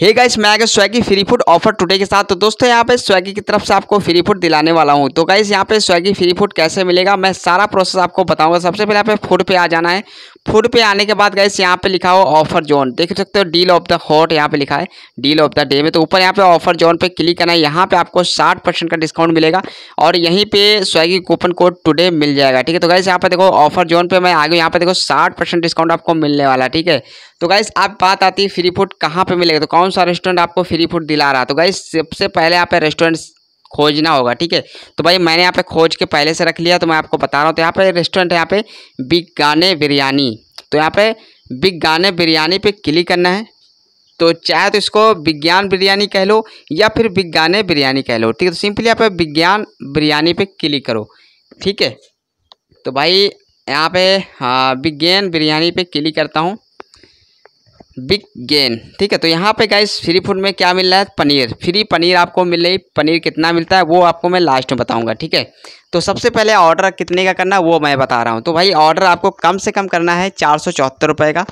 Hey guys, मैं आ गया Swiggy free food offer today के साथ। तो दोस्तों यहाँ पे स्वेगी की तरफ से आपको फ्री फूड दिलाने वाला हूँ। तो गाइस यहाँ पे स्वेगी फ्री फूड कैसे मिलेगा मैं सारा प्रोसेस आपको बताऊंगा। सबसे पहले यहाँ पे फूड पे आ जाना है। फूड पे आने के बाद गाइस यहाँ पे लिखा हो ऑफर जोन, देख सकते हो डील ऑफ द हॉट यहाँ पे लिखा है, डील ऑफ द डे में। तो ऊपर यहाँ पे ऑफर जोन पे क्लिक करना है। यहाँ पे आपको 60% का डिस्काउंट मिलेगा और यहीं पे स्वेगी कूपन कोड टुडे मिल जाएगा। ठीक है, तो गाइस यहाँ पे देखो ऑफर जोन पे मैं आ गया। यहाँ पे देखो 60% डिस्काउंट आपको मिलने वाला है। ठीक है, तो गाइस आप बात आती है फ्री फूड कहाँ पे मिलेगा, तो कौन सा रेस्टोरेंट आपको फ्री फूड दिला रहा है। तो गाइस सबसे पहले यहाँ पे रेस्टोरेंट खोजना होगा। ठीक है, तो भाई मैंने यहाँ पे खोज के पहले से रख लिया, तो मैं आपको बता रहा हूँ। तो यहाँ पे रेस्टोरेंट है यहाँ पे बिग गाने बिरयानी। तो यहाँ पे बिग गाने बिरयानी पे क्लिक करना है। तो चाहे तो इसको विज्ञान बिरयानी कह लो या फिर बिग गाने बिरयानी कह लो। ठीक है, तो सिंपली यहाँ पे विज्ञान बिरयानी पे क्लिक करो। ठीक है, तो भाई यहाँ पे बिग गेन बिरयानी पे क्लिक करता हूँ, बिग गेन। ठीक है, तो यहाँ पे गाइस फ्री फूड में क्या मिल रहा है, पनीर, फ्री पनीर आपको मिल रही। पनीर कितना मिलता है वो आपको मैं लास्ट में बताऊंगा। ठीक है, तो सबसे पहले ऑर्डर कितने का करना है वो मैं बता रहा हूँ। तो भाई ऑर्डर आपको कम से कम करना है 474 रुपये का।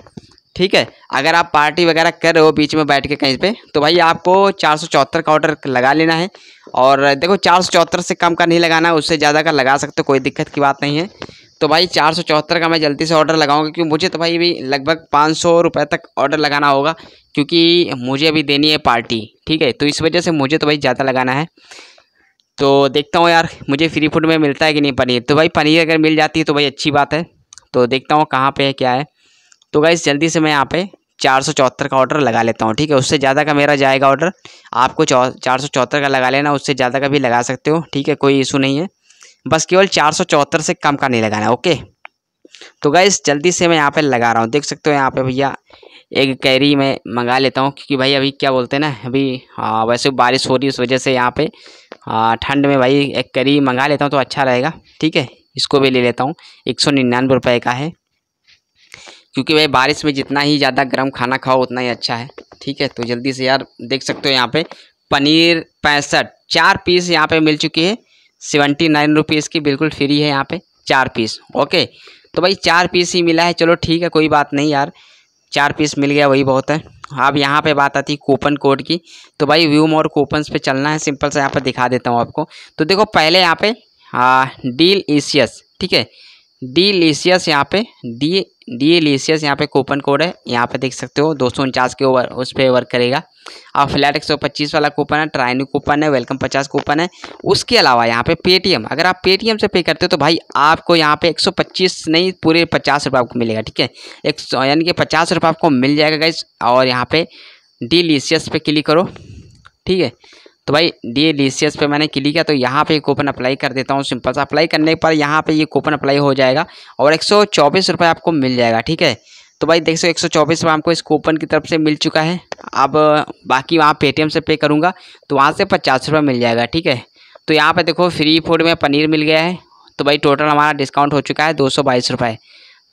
ठीक है, अगर आप पार्टी वगैरह कर रहे हो बीच में बैठ के कहीं पे, तो भाई आपको 474 का ऑर्डर लगा लेना है। और देखो 474 से कम का नहीं लगाना, उससे ज़्यादा का लगा सकते हो, कोई दिक्कत की बात नहीं है। तो भाई 474 का मैं जल्दी से ऑर्डर लगाऊंगा, क्योंकि मुझे तो भाई अभी लगभग 500 रुपये तक ऑर्डर लगाना होगा, क्योंकि मुझे अभी देनी है पार्टी। ठीक है, तो इस वजह से मुझे तो भाई ज़्यादा लगाना है। तो देखता हूँ यार मुझे फ्री फूड में मिलता है कि नहीं पनीर। तो भाई पनीर अगर मिल जाती है तो भाई अच्छी बात है। तो देखता हूँ कहाँ पर है क्या है। तो गाइस जल्दी से मैं यहाँ पे 474 का ऑर्डर लगा लेता हूँ। ठीक है, उससे ज़्यादा का मेरा जाएगा ऑर्डर, आपको 474 का लगा लेना, उससे ज़्यादा का भी लगा सकते हो। ठीक है, कोई इशू नहीं है, बस केवल 474 से कम का नहीं लगाना है। ओके, तो गाइस जल्दी से मैं यहाँ पे लगा रहा हूँ। देख सकते हो यहाँ पे भैया एक कैरी मैं मंगा लेता हूँ, क्योंकि भाई अभी क्या बोलते हैं ना, अभी वैसे बारिश हो रही है, उस वजह से यहाँ पे ठंड में भाई एक कैरी मंगा लेता हूँ तो अच्छा रहेगा। ठीक है, इसको भी ले लेता हूँ, 199 रुपये का है, क्योंकि भाई बारिश में जितना ही ज़्यादा गर्म खाना खाओ उतना ही अच्छा है। ठीक है, तो जल्दी से यार देख सकते हो यहाँ पे पनीर 65 4 पीस यहाँ पे मिल चुकी है, 79 रुपीज़ की बिल्कुल फ्री है यहाँ पे 4 पीस। ओके, तो भाई 4 पीस ही मिला है, चलो ठीक है कोई बात नहीं यार, 4 पीस मिल गया वही बहुत है। अब यहाँ पे बात आती है कूपन कोड की। तो भाई व्यू मोर कूपन्स पे चलना है, सिंपल से यहाँ पर दिखा देता हूँ आपको। तो देखो पहले यहाँ पे डिलीशियस, ठीक है डिलीशियस, यहाँ पे डिलीशियस यहाँ पे कूपन कोड है, यहाँ पे देख सकते हो 249 के ओवर उस पर वर्क करेगा। और फ्लैट 125 वाला कूपन है, ट्राइनी कूपन है, वेलकम 50 कूपन है। उसके अलावा यहाँ पे पेटीएम, अगर आप पेटीएम से पे करते हो तो भाई आपको यहाँ पे 125 नहीं पूरे 50 रुपये आपको मिलेगा। ठीक है, 100 यानी कि 50 रुपये आपको मिल जाएगा गाइस। और यहाँ पे डिलीशियस पे क्लिक करो। ठीक है, तो भाई डिलीशियस पे मैंने क्लिक किया, तो यहाँ पे कूपन अप्लाई कर देता हूँ। सिंपल सा अप्लाई करने पर यहाँ पे ये कूपन अप्लाई हो जाएगा और 124 रुपये आपको मिल जाएगा। ठीक है, तो भाई देख सो 124 रुपये हमको इस कूपन की तरफ से मिल चुका है। अब बाकी वहाँ पेटीएम से पे करूँगा तो वहाँ से 50 रुपये मिल जाएगा। ठीक है, तो यहाँ पर देखो फ्री फूड में पनीर मिल गया है। तो भाई टोटल हमारा डिस्काउंट हो चुका है 222 रुपये।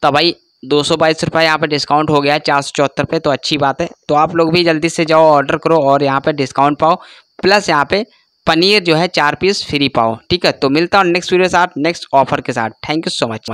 तो भाई 222 रुपये यहाँ पे डिस्काउंट हो गया है 474 पे, तो अच्छी बात है। तो आप लोग भी जल्दी से जाओ ऑर्डर करो और यहाँ पे डिस्काउंट पाओ, प्लस यहाँ पे पनीर जो है 4 पीस फ्री पाओ। ठीक है, तो मिलता हूँ नेक्स्ट वीडियो के साथ, नेक्स्ट ऑफर के साथ। Thank you so much.